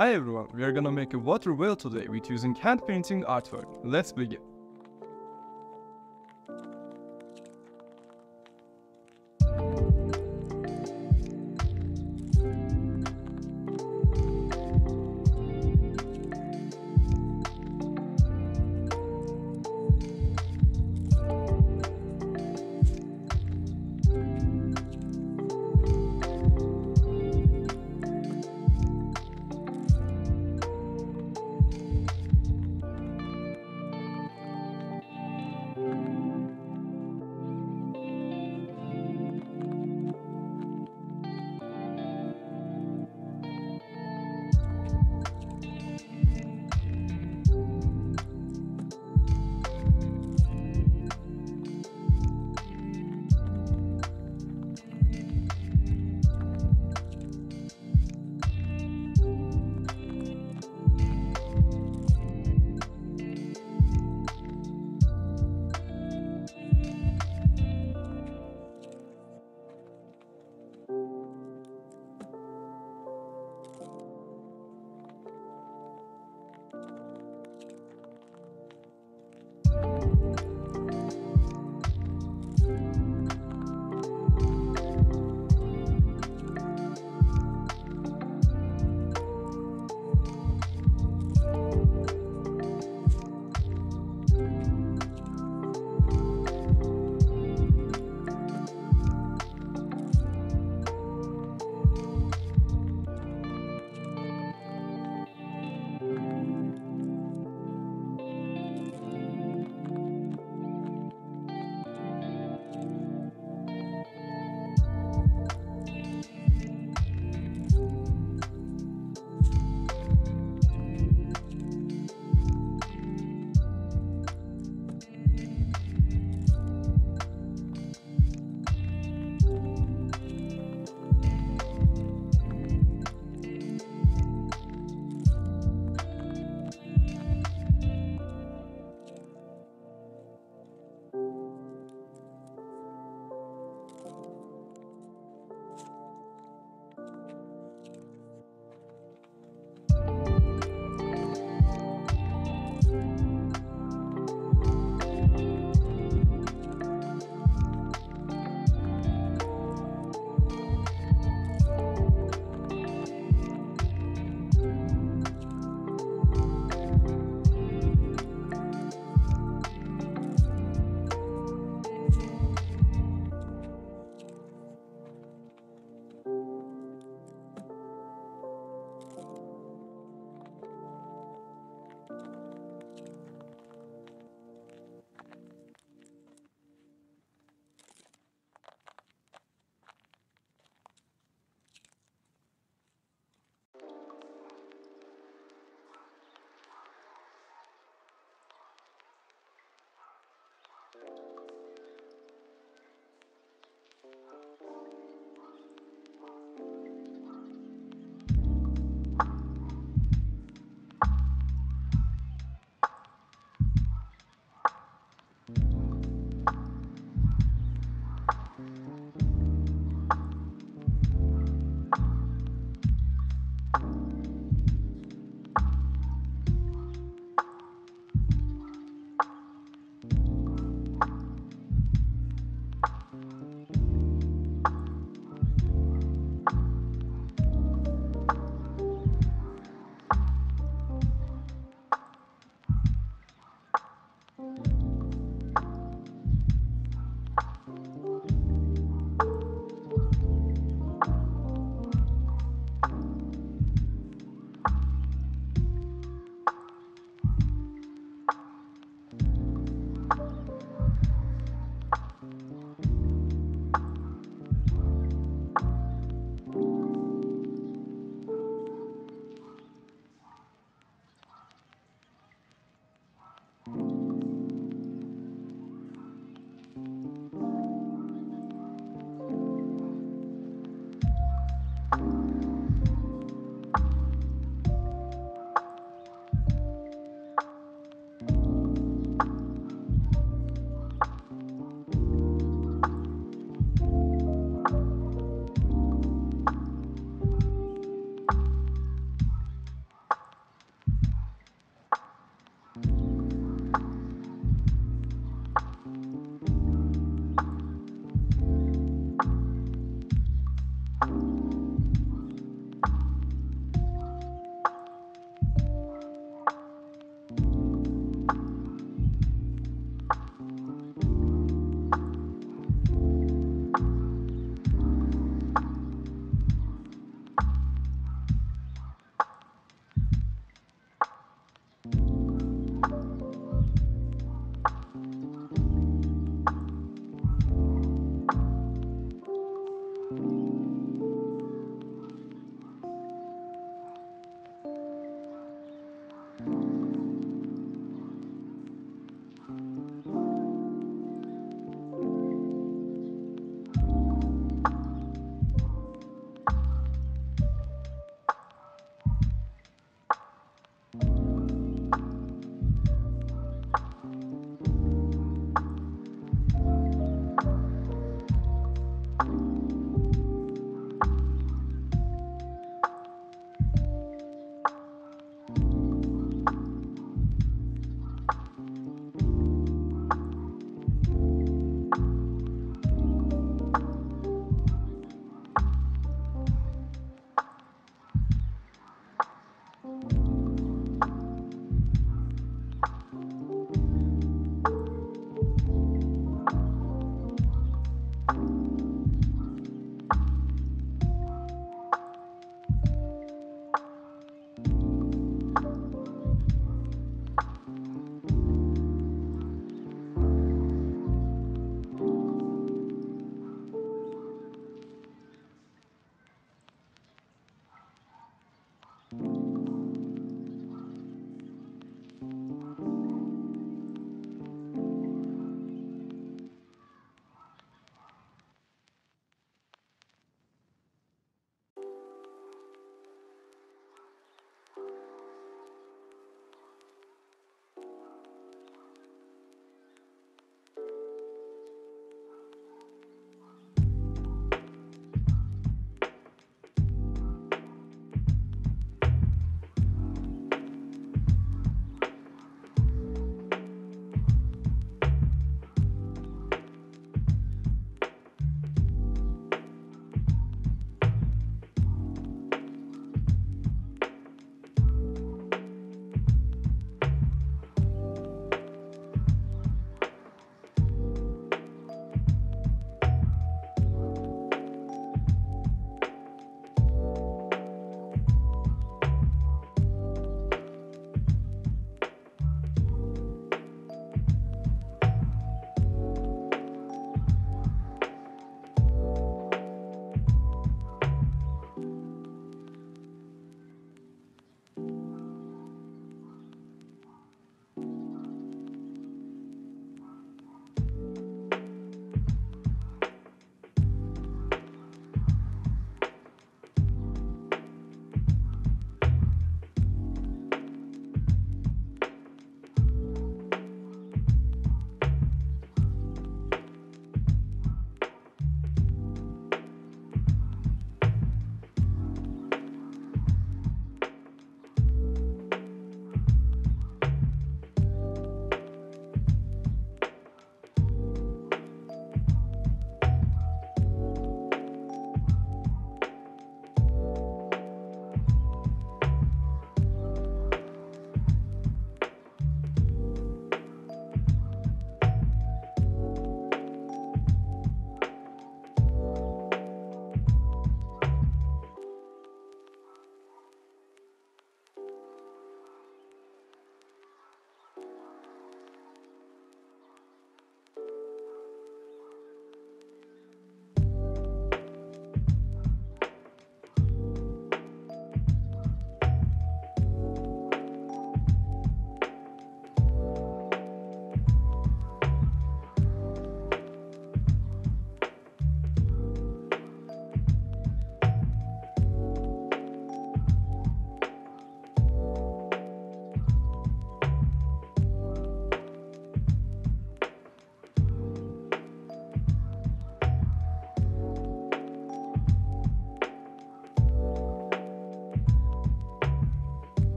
Hi everyone, we are gonna make a water wheel today with using hand painting artwork. Let's begin.